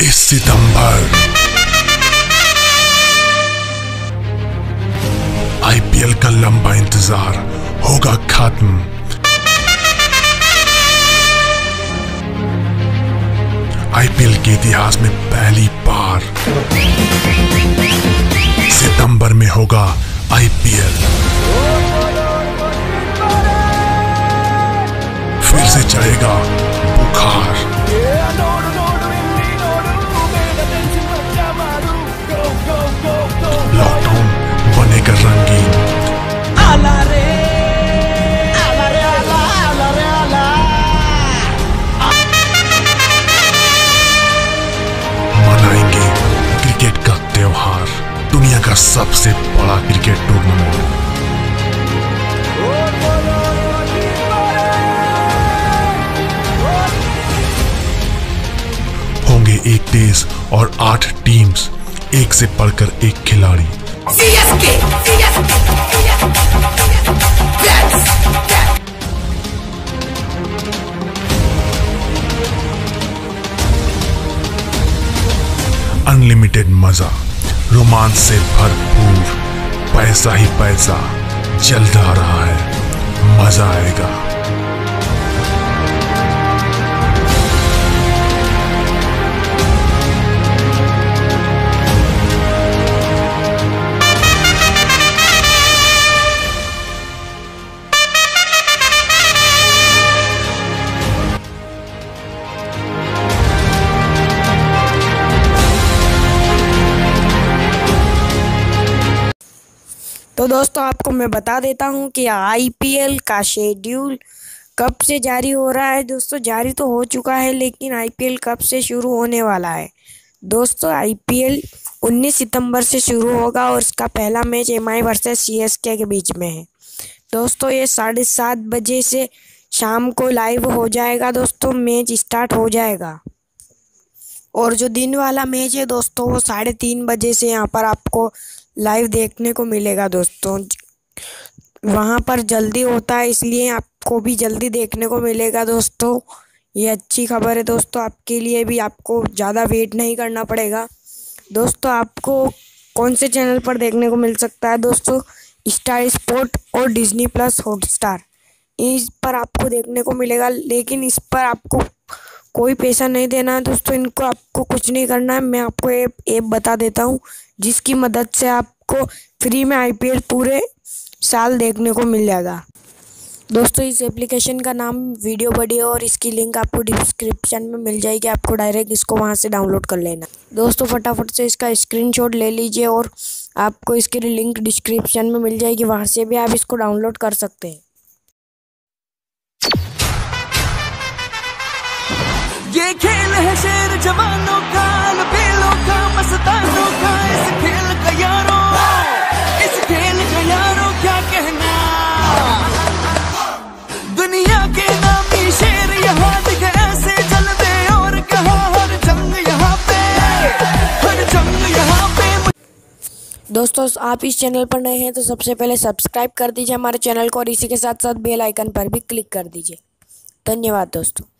सितंबर IPL का लंबा इंतजार होगा खत्म। आईपीएल के इतिहास में पहली बार सितंबर में होगा आईपीएल। फिर से चढ़ेगा बुखार। लॉकडाउन बनेगा रंगीन। मनाएंगे क्रिकेट का त्योहार, दुनिया का सबसे बड़ा क्रिकेट टूर्नामेंट। होंगे 1 देश और 8 टीम्स, एक से पढ़कर एक खिलाड़ी। अनलिमिटेड मजा, रोमांच से भरपूर, पैसा ही पैसा जल्द आ रहा है। मजा आएगा। तो दोस्तों, आपको मैं बता देता हूं कि आईपीएल का शेड्यूल कब से जारी हो रहा है। दोस्तों, जारी तो हो चुका है, लेकिन आईपीएल कब से शुरू होने वाला है। दोस्तों, आईपीएल 19 सितंबर से शुरू होगा और इसका पहला मैच MI वर्सेस CSK के बीच में है। दोस्तों, ये 7:30 बजे से शाम को लाइव हो जाएगा। दोस्तों, मैच स्टार्ट हो जाएगा। और जो दिन वाला मैच है दोस्तों, वो 3:30 बजे से यहाँ पर आपको लाइव देखने को मिलेगा। दोस्तों, वहाँ पर जल्दी होता है, इसलिए आपको भी जल्दी देखने को मिलेगा। दोस्तों, ये अच्छी खबर है दोस्तों आपके लिए भी, आपको ज़्यादा वेट नहीं करना पड़ेगा। दोस्तों, आपको कौन से चैनल पर देखने को मिल सकता है? दोस्तों, स्टार स्पोर्ट और Disney+ हॉटस्टार, इस पर आपको देखने को मिलेगा। लेकिन इस पर आपको कोई पैसा नहीं देना है। दोस्तों, इनको आपको कुछ नहीं करना है। मैं आपको ऐप बता देता हूँ, जिसकी मदद से आपको फ्री में आईपीएल पूरे साल देखने को मिल जाएगा। दोस्तों, इस एप्लीकेशन का नाम वीडियो बडी है और इसकी लिंक आपको डिस्क्रिप्शन में मिल जाएगी। आपको डायरेक्ट इसको वहाँ से डाउनलोड कर लेना। दोस्तों, फटाफट से इसका स्क्रीनशॉट ले लीजिए और आपको इसकी लिंक डिस्क्रिप्शन में मिल जाएगी, वहाँ से भी आप इसको डाउनलोड कर सकते हैं। ये खेल है शेर जवानों का, लबेलों का, मस्तानों का, इस खेल का यारो, इस खेल का यारो क्या कहना। दुनिया के नामी शेर यहाँ दिखे ऐसे जलते और कहा हर जंग यहाँ पे, हर जंग यहाँ पे। दोस्तों, आप इस चैनल पर नए हैं तो सबसे पहले सब्सक्राइब कर दीजिए हमारे चैनल को और इसी के साथ साथ बेल आइकन पर भी क्लिक कर दीजिए। धन्यवाद दोस्तों।